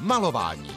Malování.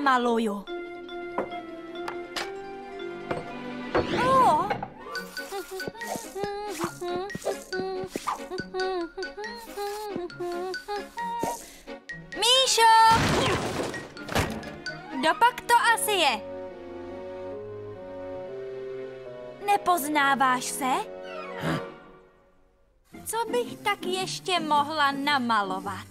Maluju. Oh. Míšo! Dopak to asi je. Nepoznáváš se? Co bych tak ještě mohla namalovat?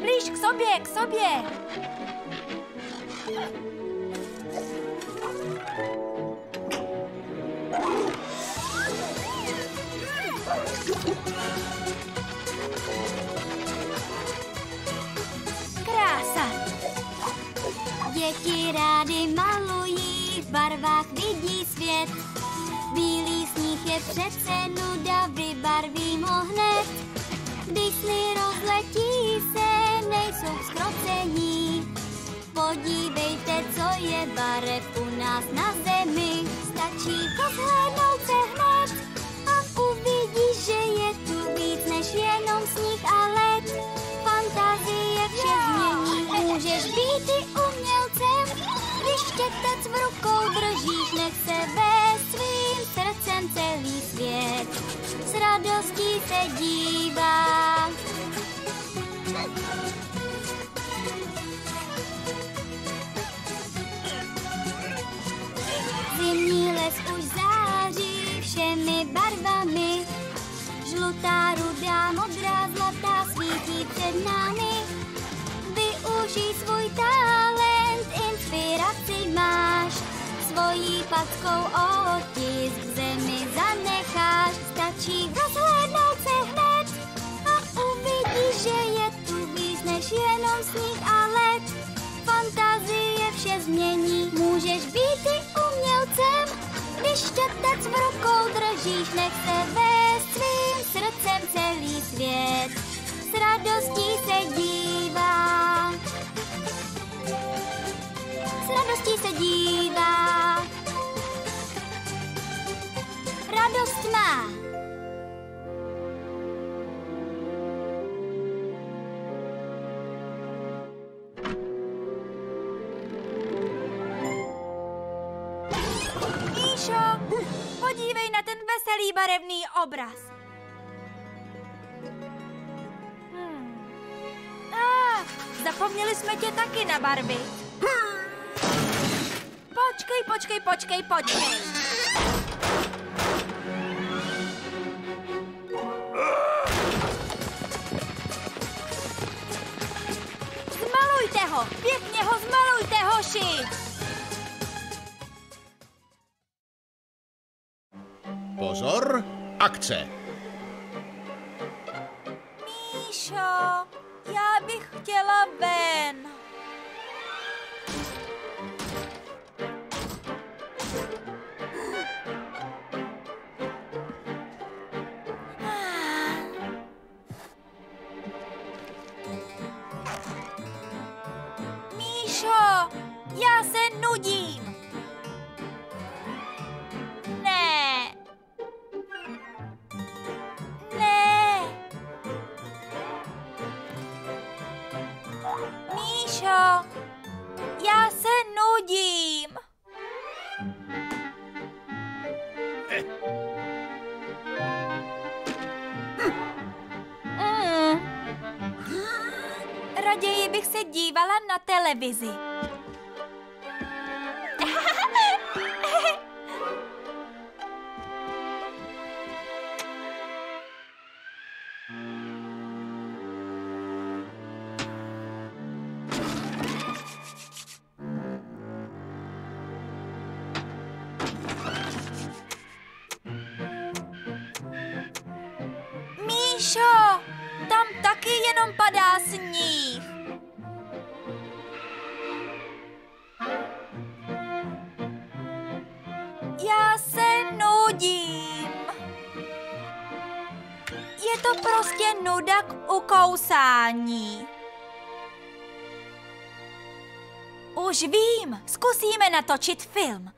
Blíž k sobě, k sobě. Krása. Děti rády malují, v barvách vidí svět. Bílý sníh je přece nuda, vybarví ho hned. Když sny rozletí se, nejsou zkrocení. Podívejte, co je barev u nás na zemi. Stačí rozhlédnout se hned a uvidíš, že je tu víc než jenom sníh a led. Fantazie vše změní, můžeš být i umělcem. Když štětec v rukou držíš, nech se vést svým srdcem celý svět. S radostí se dívá. Zimní les už září všemi barvami. Žlutá, rudá, modrá, zlatá svítí před námi. Využij svůj talent, inspiraci máš. Svojí packou otisk v zemi zanecháš. vše změní. Můžeš být i umělcem, když štětec v rukou držíš, nechte vést svým srdcem celý svět. S radostí se dívá, s radostí se dívá. Radost má. Podívej na ten veselý barevný obraz. Zapomněli jsme tě taky na barvy. Počkej. Zmalujte ho, pěkně ho zmalujte, hoši. Pozor, akce! Míšo, já bych chtěla ven. Míšo, já se nudím. Já se nudím. Raději bych se dívala na televizi. Míšo, tam taky jenom padá sníh. Já se nudím. Je to prostě nuda k ukousání. Už vím, zkusíme natočit film.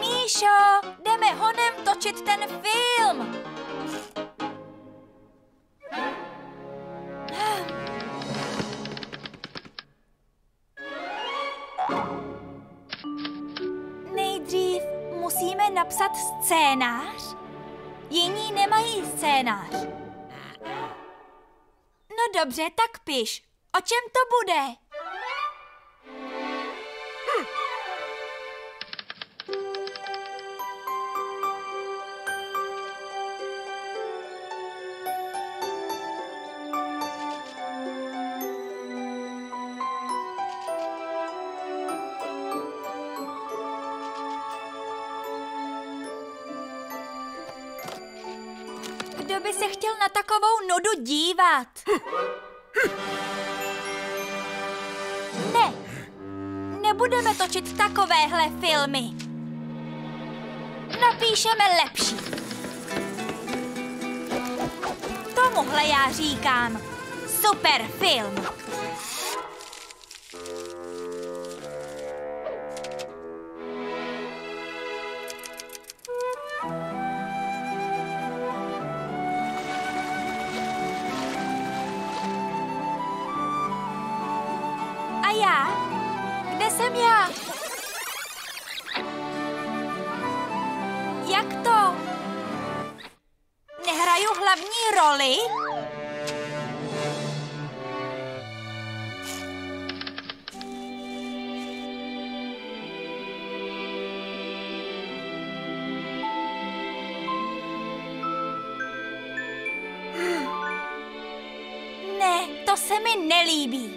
Míšo, jdeme honem točit ten film. Nejdřív musíme napsat scénář. Jiní nemají scénář. No dobře, tak piš. O čem to bude? Kdo by se chtěl na takovou nudu dívat? Ne, nebudeme točit takovéhle filmy. Napíšeme lepší. Tomuhle já říkám super film. Kde jsem já? Jak to? Nehraju hlavní roli? se mi nelíbí.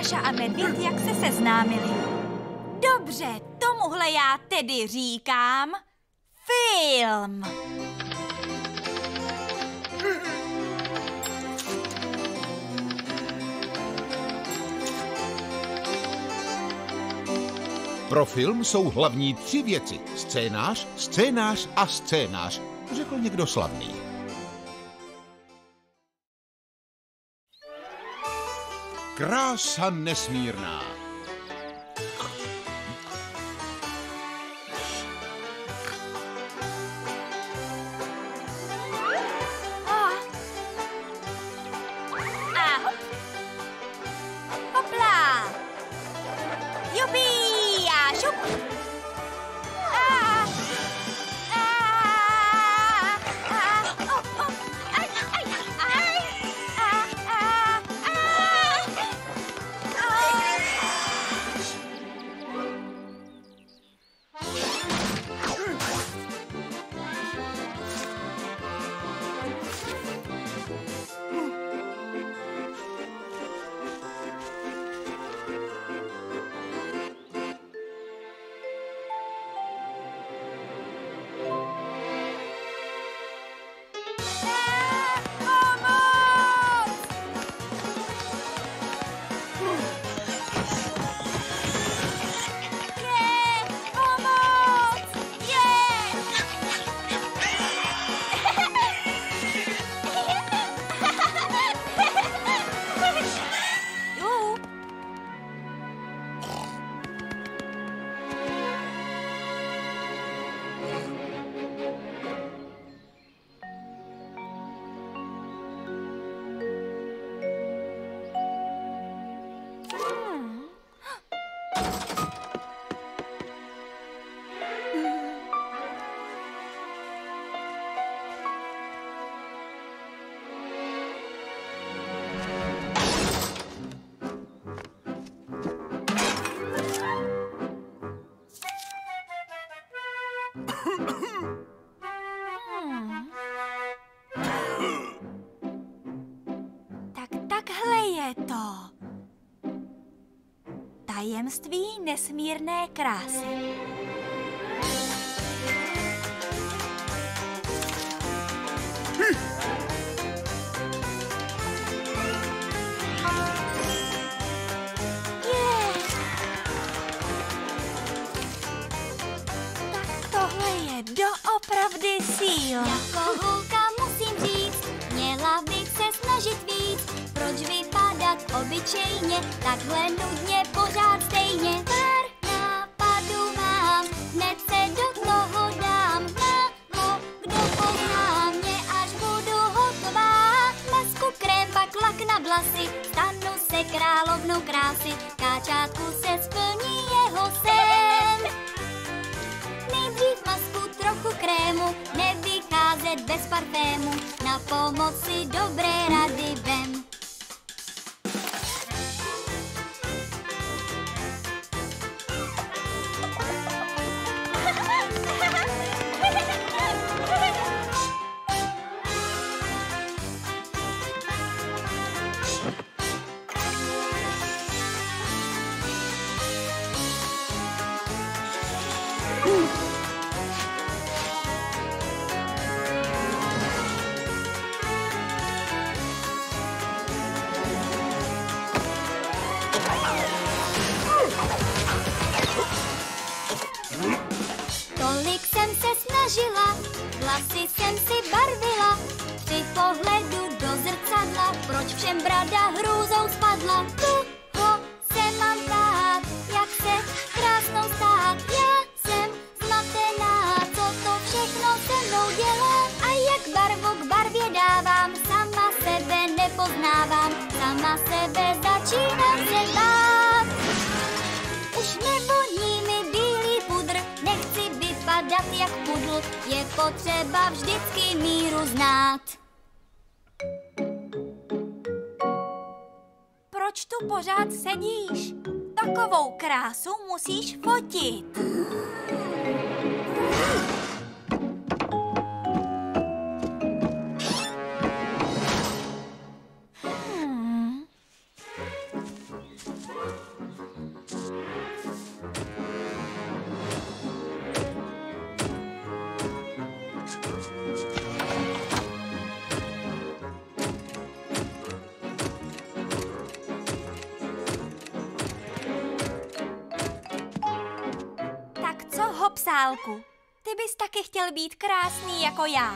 Míša a medvěd, jak se seznámili. Dobře, tomuhle já tedy říkám film. Pro film jsou hlavní tři věci. Scénář, scénář a scénář, řekl někdo slavný. Krása nesmírná. Tajemství nesmírné krásy. Tak tohle je doopravdy síla. Jako holka musím říct, měla bych se snažit víc. Proč vypadat obyčejně, takhle nudně pořád stejně? Pár nápadů mám, hned se do toho dám. Málo kdo pozná mě a začátku se splní jeho sen. Nejdřív masku, trochu krému, nevycházet bez parfému, na pomoc si dobré rady vem. Tolik jsem se snažila, vlasy jsem si barvila, při pohledu do zrcadla, proč všem brada hrůzou spadla? Koho se mám ptát, jak se krásnou stát? Já jsem zmatená, co to všechno se mnou dělá? A jak barvu k barvě dávám, sama sebe nepoznávám, sama sebe začínám se bát. Už nevoní mi bílý pudr, nechci vypadat jak pudl, je potřeba vždycky míru znát. Proč tu pořád sedíš? Takovou krásu musíš fotit. Psálku, ty bys taky chtěl být krásný jako já?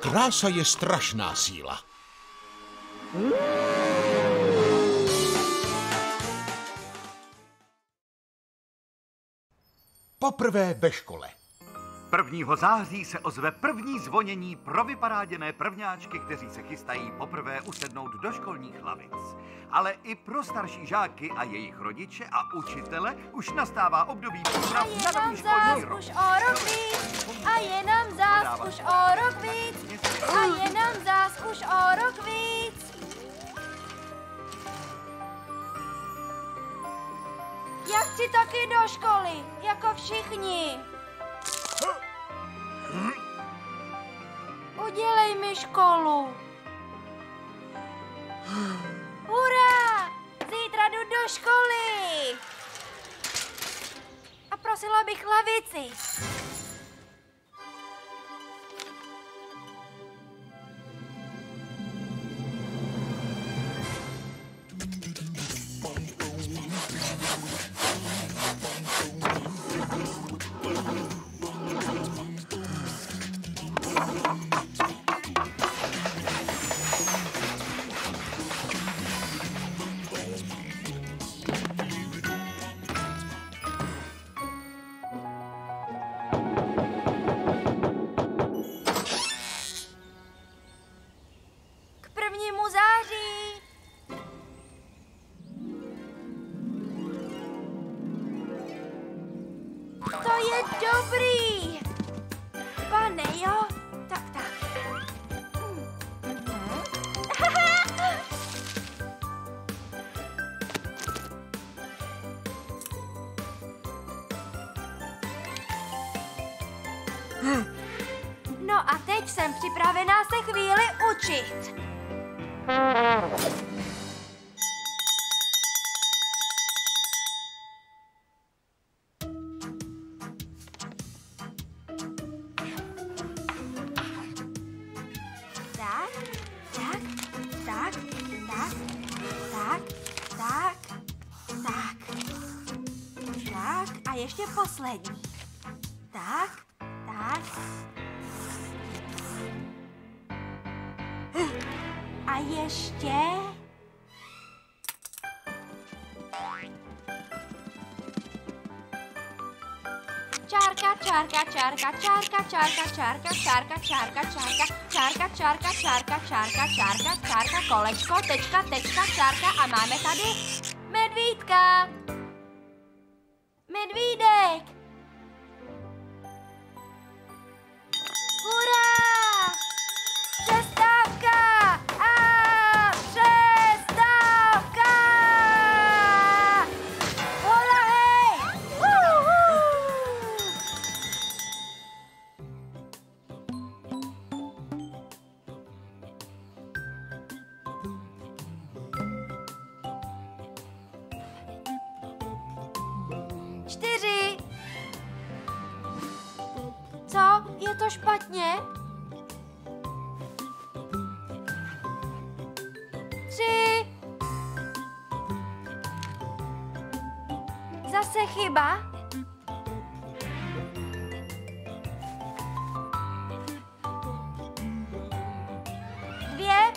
Krása je strašná síla. Poprvé ve škole. 1. září se ozve první zvonění pro vyparáděné prvňáčky, kteří se chystají poprvé usednout do školních lavic. Ale i pro starší žáky a jejich rodiče a učitele už nastává období příprav na nový školní rok. A je nám zás už o rok víc. A je nám zás už o rok víc. Já chci taky do školy, jako všichni. Udělej mi školu. Hurá! Zítra jdu do školy. A prosila bych lavici. To je dobrý! Pane jsem připravená se chvíli učit. A ještě poslední. Tak. A ještě... Čárka, kolečko, tečka, čárka a máme tady medvídka. Medvídek! Hurá! Přestávka! A přestávka! Hurá, hej! Čtyři! Co? Je to špatně? Tři! Zase chyba? Dvě!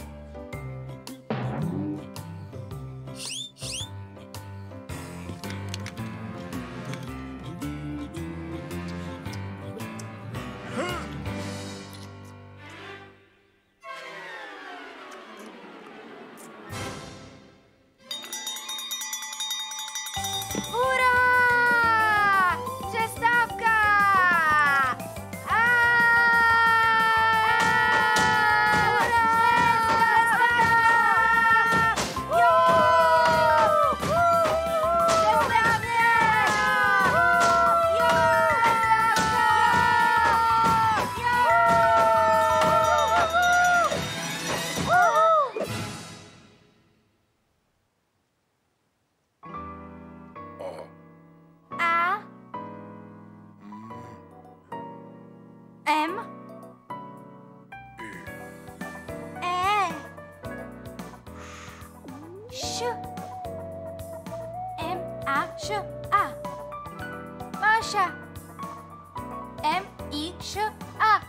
M-A-Š-A. Máša. M-I-Š-A.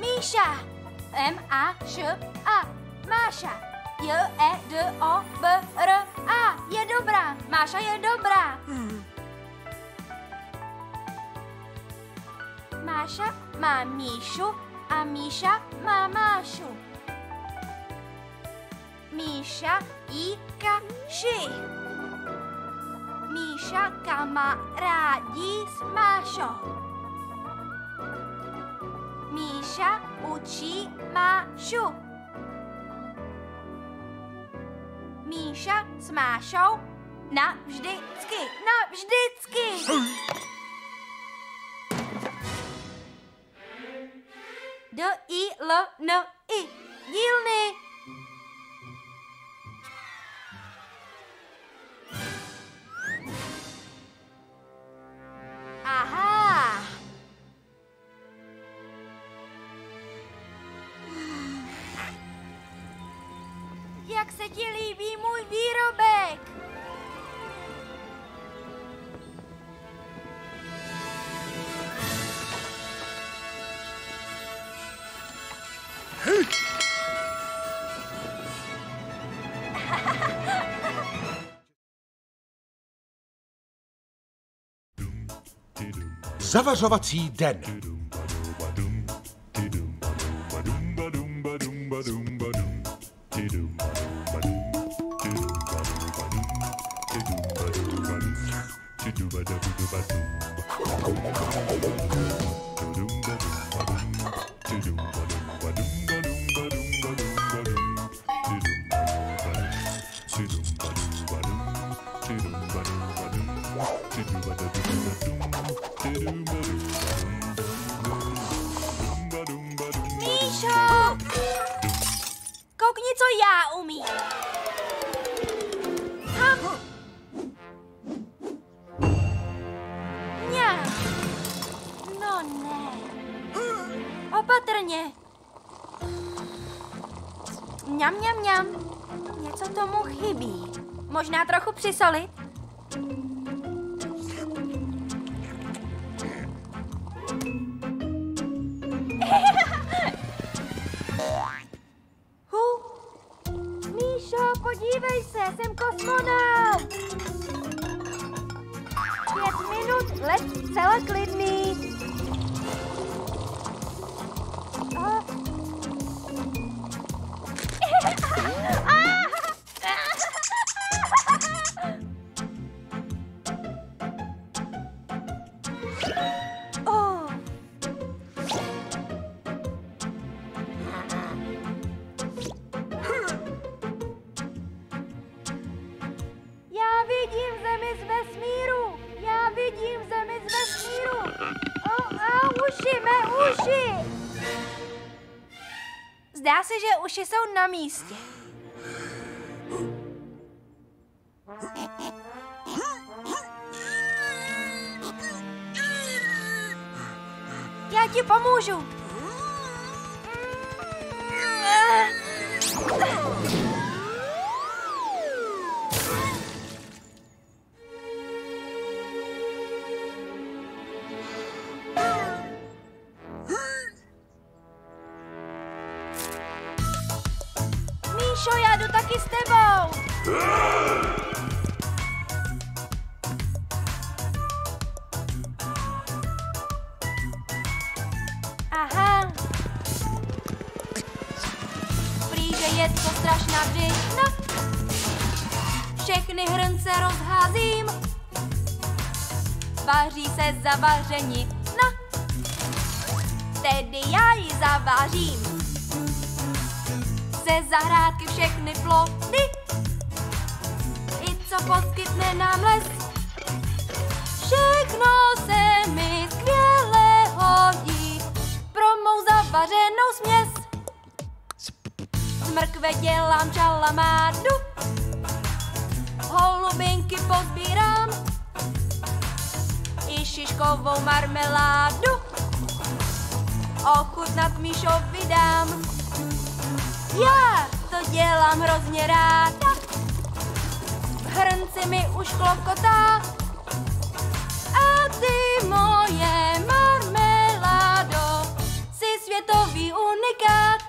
Míša. M-A-Š-A. Máša. J-E-D-O-B-R-A. Je dobrá. Máša je dobrá. Máša má Míšu a Míša má Mášu. Míša i kaši. Míša kamarádí s Mášou. Míša učí Mášu. Míša s Mášou navždycky, navždycky. D-I-L-N-I. Dílny. Jak se ti líbí můj výrobek? Zavařovací den. Míšo! koukni, co já umím. No ne. Opatrně. Mňam, mňam, mňam. Něco tomu chybí. Možná trochu přisolit? Míšo, podívej se, jsem kosmonaut. 5 minut, let celoklidný. Zdá se, že uši jsou na místě. Já ti pomůžu. Míšo, já jdu taky s tebou. Aha. Prý, že je to strašná břišna. Všechny hrnce rozházím. Vaří se zavaření. No. Tedy já ji zavařím. Ze zahrádky všechny plody, i co poskytne nám les, všechno se mi skvěle hodí pro mou zavařenou směs. Z mrkve dělám čalamádu, holubinky pozbírám i šiškovou marmeládu. Ochutnat Míšovi dám. Já to dělám hrozně ráda, v hrnci mi už klokotá, a ty moje marmeládo, jsi světový unikát.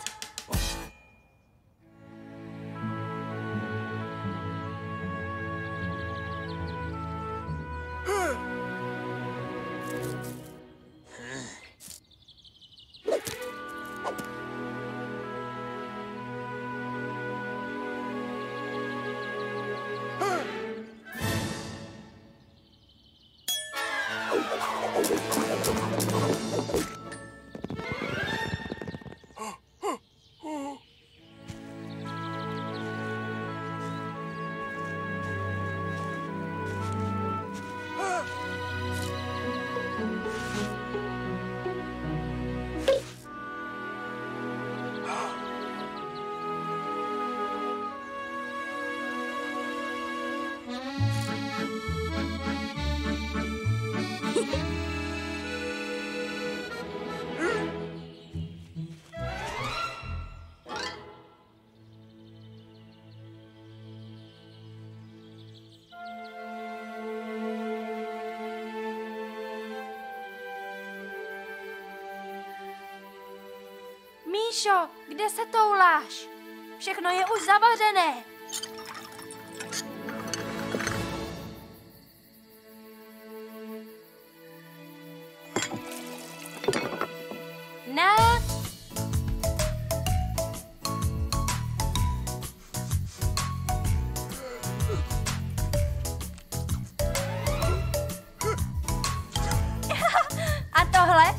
Míšo, kde se touláš? Všechno je už zavařené. Ne? A tohle?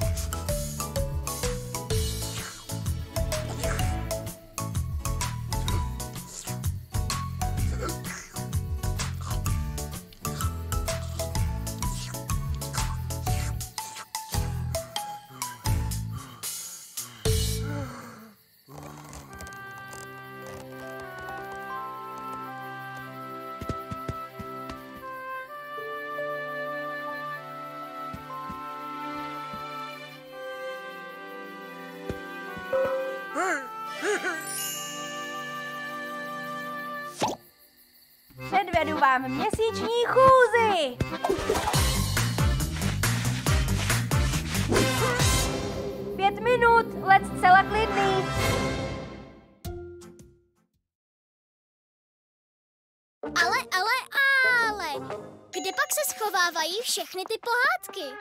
Předvedu vám měsíční chůzi. Pět minut, let zcela klidný. Ale, kde pak se schovávají všechny ty pohádky?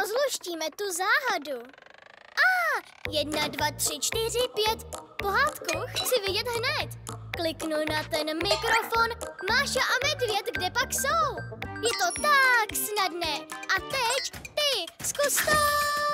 Rozluštíme tu záhadu. Jedna, dva, tři, čtyři, pět. Pohádku chci vidět hned. Kliknu na ten mikrofon. Máša a medvěd, kde pak jsou? Je to tak snadné. A teď ty, zkus to!